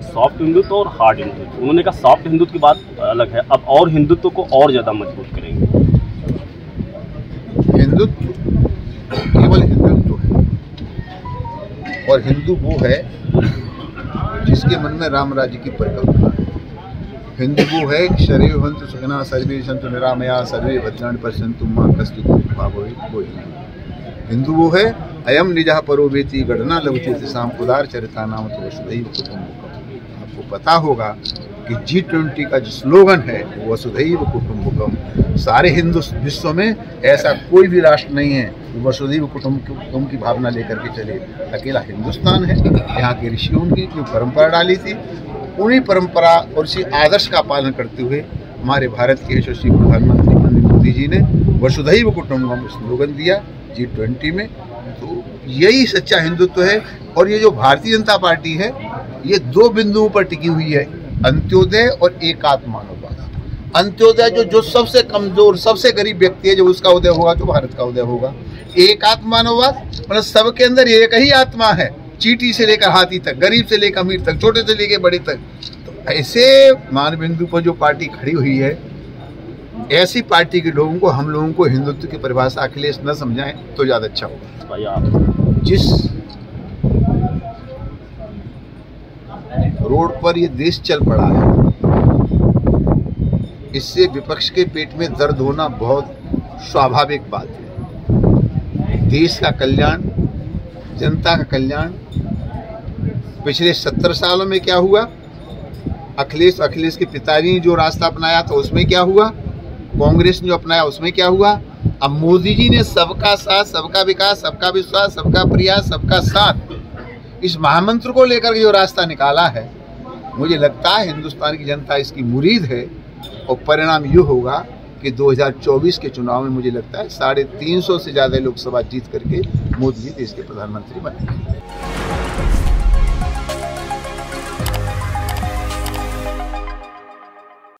Soft Hindutva और hard Hindutva. उन्होंने कहा सॉफ्ट हिंदुत्व की बात अलग है, अब और हिंदुत्व को और ज़्यादा मजबूत करेंगे। हिंदुत्व केवल हिंदुत्व है, और हिंदू वो है जिसके मन में राम राज्य की परिकल्पना है। हिंदू वो है शरीर हंतु सुखना सर्वे संतु निरामया सर्वे भद्राण पर संतु माँ कस्तु कोई। हिंदू वो है अयम निजा परोवेति गणना लवचेति साम उदार चरिता नाम तो वसुधैव कुटुम्बकम। आपको पता होगा कि G20 का जो स्लोगन है वो वसुधैव कुटुम्बकम। सारे हिंदू विश्व में ऐसा कोई भी राष्ट्र नहीं है जो वसुधैव कुटुम्बकम की भावना लेकर के चले। अकेला हिंदुस्तान है, यहाँ के ऋषियों की जो परंपरा डाली थी उन्हीं परंपरा और उसी आदर्श का पालन करते हुए हमारे भारत के यशस्वी प्रधानमंत्री नरेंद्र मोदी जी ने वसुधैव कुटुम्बकम स्लोगन दिया G20 में। तो यही सच्चा हिंदुत्व है। और ये जो भारतीय जनता पार्टी है ये दो बिंदुओं पर टिकी हुई है, अंत्योदय और एकात्म मानववाद। अंत्योदय जो सबसे कमजोर सबसे गरीब व्यक्ति है जो उसका उदय होगा तो भारत का उदय होगा। एकात्म मानववाद मतलब सबके अंदर एक ही आत्मा है, चींटी से लेकर हाथी तक, गरीब से लेकर अमीर तक, छोटे से लेकर बड़े तक। तो ऐसे मान बिंदु पर जो पार्टी खड़ी हुई है, ऐसी पार्टी के लोगों को हम लोगों को हिंदुत्व की परिभाषा अखिलेश न समझाएं तो ज़्यादा अच्छा होगा। जिस रोड पर ये देश चल पड़ा है इससे विपक्ष के पेट में दर्द होना बहुत स्वाभाविक बात है। देश का कल्याण, जनता का कल्याण पिछले 70 सालों में क्या हुआ? अखिलेश के पिताजी ने जो रास्ता अपनाया था उसमें क्या हुआ? कांग्रेस ने जो अपनाया उसमें क्या हुआ? अब मोदी जी ने सबका साथ, सबका विकास, सबका विश्वास, सबका प्रयास, सबका साथ इस महामंत्र को लेकर जो रास्ता निकाला है, मुझे लगता है हिंदुस्तान की जनता इसकी मुरीद है। और परिणाम ये होगा कि 2024 के चुनाव में मुझे लगता है 350 से ज़्यादा लोकसभा जीत करके मोदी जी देश के प्रधानमंत्री बनेंगे।